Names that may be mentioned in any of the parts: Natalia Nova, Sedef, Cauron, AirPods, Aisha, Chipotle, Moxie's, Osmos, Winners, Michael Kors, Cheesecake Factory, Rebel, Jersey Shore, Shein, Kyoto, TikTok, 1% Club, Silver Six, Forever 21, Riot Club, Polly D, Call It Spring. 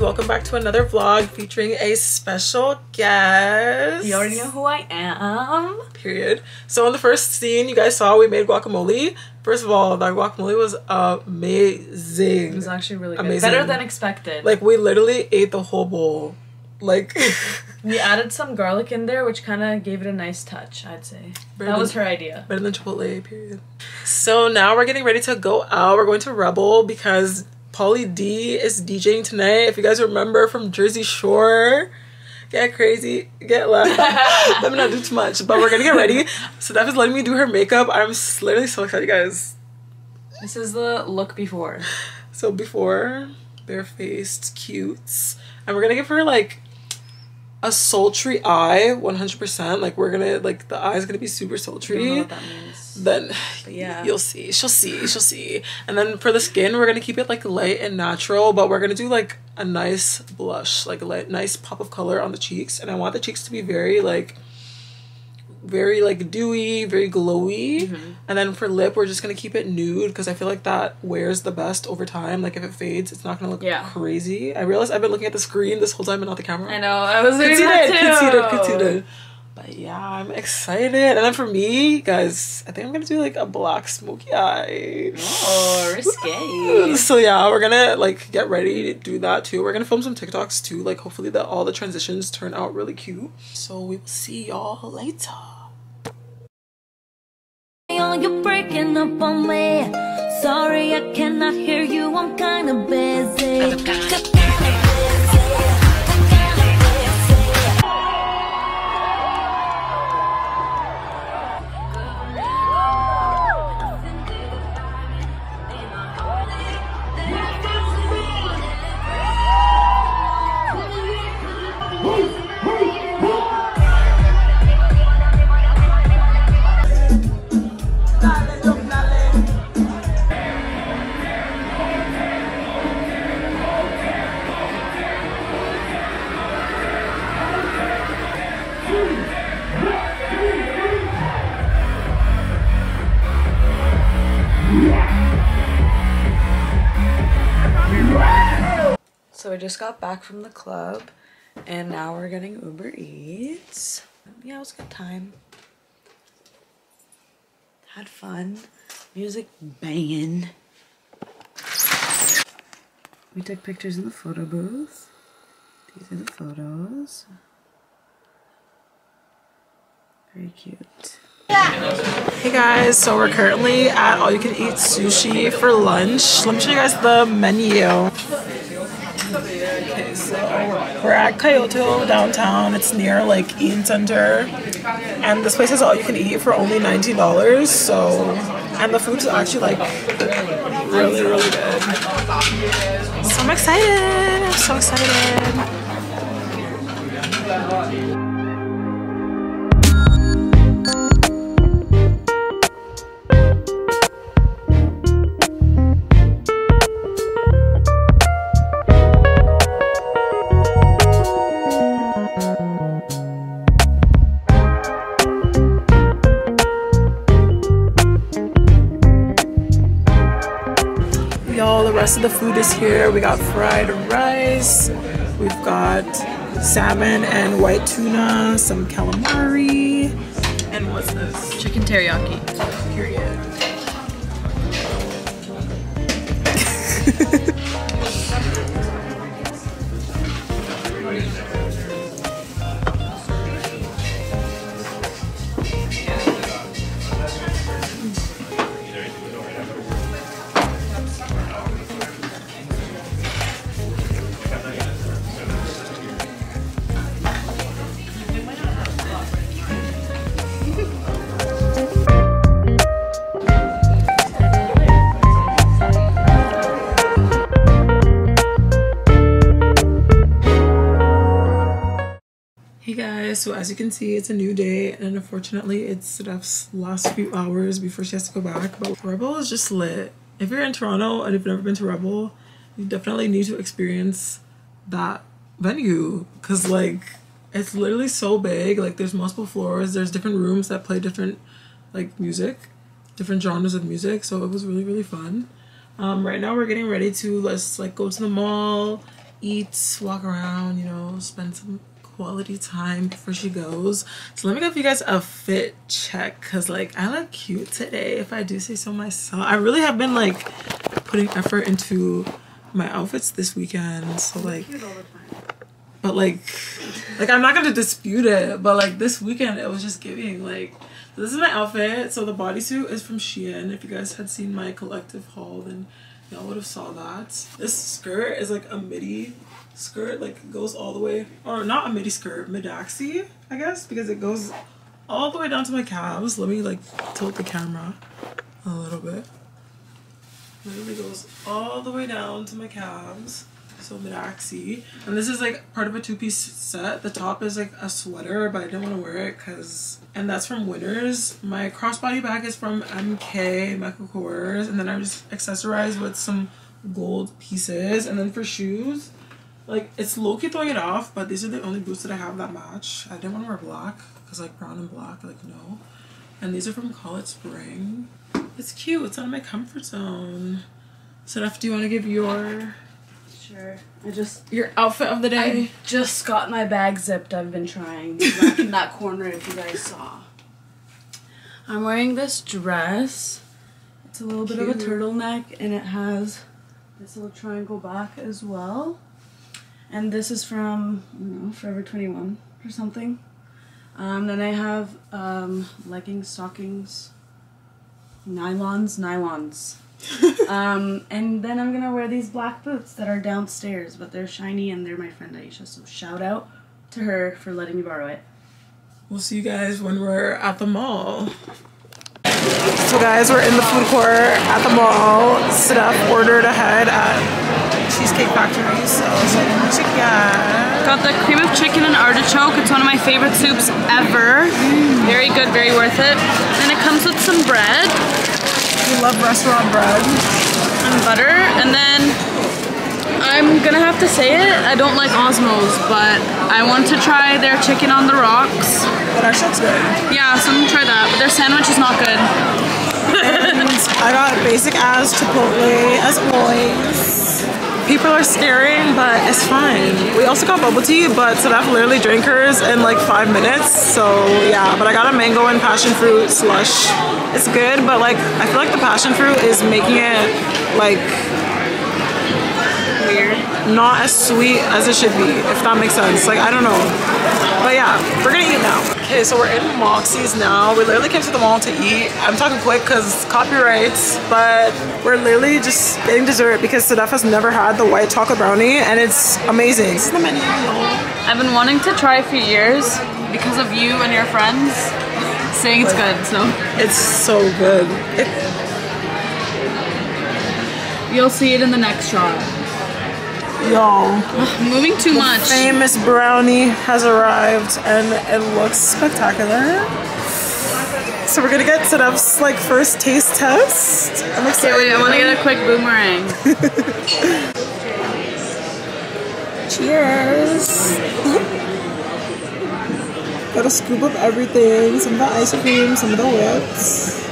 Welcome back to another vlog featuring a special guest. You already know who I am. Period. So on the first scene you guys saw, we made guacamole. First of all, that guacamole was amazing. It was actually really good. Amazing. Better than expected. Like, we literally ate the whole bowl. Like, we added some garlic in there, which kind of gave it a nice touch, I'd say. That was her idea. Better than Chipotle, period. So now we're getting ready to go out. We're going to Rebel because Polly D is DJing tonight. If you guys remember from Jersey Shore, get crazy, get loud. Let me not do too much, but we're gonna get ready. Sedef is letting me do her makeup. I'm literally so excited, you guys. This is the look before. So before, bare-faced, cute. And we're gonna give her like a sultry eye, 100%. Like, we're gonna, like, the eye's gonna be super sultry. I don't know what that means. Then yeah, you'll see. She'll see. And then for the skin, we're gonna keep it like light and natural, but we're gonna do like a nice blush, like a light, nice pop of color on the cheeks. And I want the cheeks to be very dewy, very glowy. Mm-hmm. And then for lip, we're just gonna keep it nude because I feel like that wears the best over time. Like, if it fades, it's not gonna look crazy. I realized I've been looking at the screen this whole time and not the camera. I know. I was conceited. But yeah, I'm excited. And then for me, guys, I think I'm gonna do like a black smoky eye. Oh, risque. So yeah, we're gonna like get ready to do that too. We're gonna film some TikToks too. Like, hopefully that all the transitions turn out really cute. So we will see y'all later. You're breaking up on me. Sorry, I cannot hear you. I'm kind of busy. So I just got back from the club and now we're getting Uber Eats. Yeah, it was a good time. Had fun. Music banging. We took pictures in the photo booth. These are the photos. Very cute. Hey guys, so we're currently at All You Can Eat Sushi for lunch. Let me show you guys the menu. Okay, so we're at Kyoto downtown. It's near like Eaton Centre, and this place is All You Can Eat for only $19. So, and the food is actually like really good. So I'm excited. I'm so excited. Of the food is here. We got fried rice, we've got salmon and white tuna, some calamari, and what's this? Chicken teriyaki. Period. guys, so as you can see, it's a new day, and unfortunately it's Sedef's last few hours before she has to go back. But Rebel is just lit. If you're in Toronto and if you've never been to Rebel, you definitely need to experience that venue, because like it's literally so big. Like there's multiple floors, there's different rooms that play different like music, different genres of music. So it was really, really fun. Right now we're getting ready to let's go to the mall, eat, walk around, you know, spend some quality time before she goes. So let me give you guys a fit check, because like I look cute today, if I do say so myself. I really have been like putting effort into my outfits this weekend, so like, but like I'm not gonna dispute it, but like this weekend it was just giving. Like this is my outfit. So the bodysuit is from Shein. If you guys had seen my collective haul, then y'all would have saw that. This skirt is like a midi skirt, like it goes all the way, or not a midi skirt, mid-axi, I guess, because it goes all the way down to my calves. Let me like tilt the camera a little bit. Literally goes all the way down to my calves, so mid-axi. And this is like part of a two-piece set. The top is like a sweater, but I didn't want to wear it because, and that's from Winners. My crossbody bag is from MK, Michael Kors, and then I just accessorized with some gold pieces. And then for shoes, like it's low-key throwing it off, but these are the only boots that I have that match. I didn't want to wear black because like brown and black, like no. And these are from Call It Spring. It's cute, it's out of my comfort zone. Sedef, do you want to give your... Sure. Your outfit of the day? I just got my bag zipped. I've been trying. Back in that corner, if you guys saw. I'm wearing this dress. It's a little bit of a turtleneck, and it has this little triangle back as well. And this is from, I don't know, Forever 21 or something. Then I have leggings, stockings, nylons. And then I'm gonna wear these black boots that are downstairs, but they're shiny and they're my friend Aisha, so shout out to her for letting me borrow it. We'll see you guys when we're at the mall. So guys, we're in the food court at the mall. Sedef ordered ahead at Cheesecake Factory, so got the cream of chicken and artichoke. It's one of my favorite soups ever. Very good, very worth it. And it comes with some bread. We love restaurant bread. And butter. And then I'm gonna have to say it, I don't like Osmos, but I want to try their chicken on the rocks. But our shit's good. Yeah, so I'm gonna try that. But their sandwich is not good. And I got basic ass Chipotle as always. People are staring, but it's fine. We also got bubble tea, but Sedef literally drank hers in like 5 minutes. So yeah, but I got a mango and passion fruit slush. It's good, but like I feel like the passion fruit is making it like weird, not as sweet as it should be, if that makes sense. Like I don't know, but yeah, we're gonna eat now. Okay, so we're in Moxie's now. We literally came to the mall to eat. I'm talking quick because copyrights, but we're literally just getting dessert because Sedef has never had the white chocolate brownie, and it's amazing. This is the menu. I've been wanting to try for years because of you and your friends saying it's good, so. It's so good. You'll see it in the next shot. Y'all, moving too much. The famous brownie has arrived and it looks spectacular. So we're gonna get Sedef's like first taste test. I'm excited. Okay, wait, I wanna get a quick boomerang. Cheers. Got a scoop of everything, some of the ice cream, some of the whips.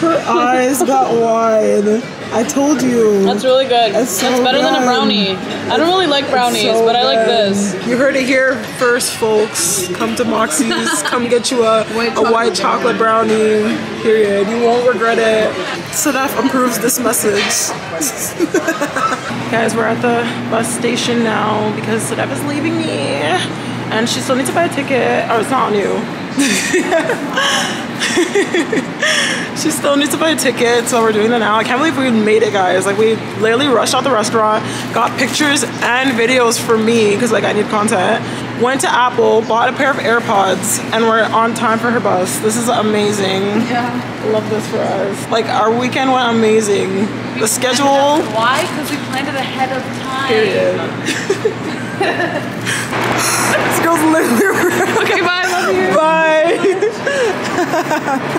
Her eyes got wide. I told you. That's really good. That's better than a brownie. I don't really like brownies, but I like this. You heard it here first, folks. Come to Moxie's. Come get you a white chocolate brownie. Period. You won't regret it. Sedef approves this message. Guys, we're at the bus station now because Sedef is leaving me. And she still needs to buy a ticket. Oh, it's not on you. She still needs to buy a ticket, so we're doing that now. I can't believe we made it, guys. Like we literally rushed out the restaurant, got pictures and videos for me because like I need content, went to Apple, bought a pair of AirPods, and we're on time for her bus. This is amazing. Yeah. Love this for us. Like, our weekend went amazing. The schedule. Why? Because we planned it ahead of time. Period. This girl's literally. Okay, bye. I love you. Bye.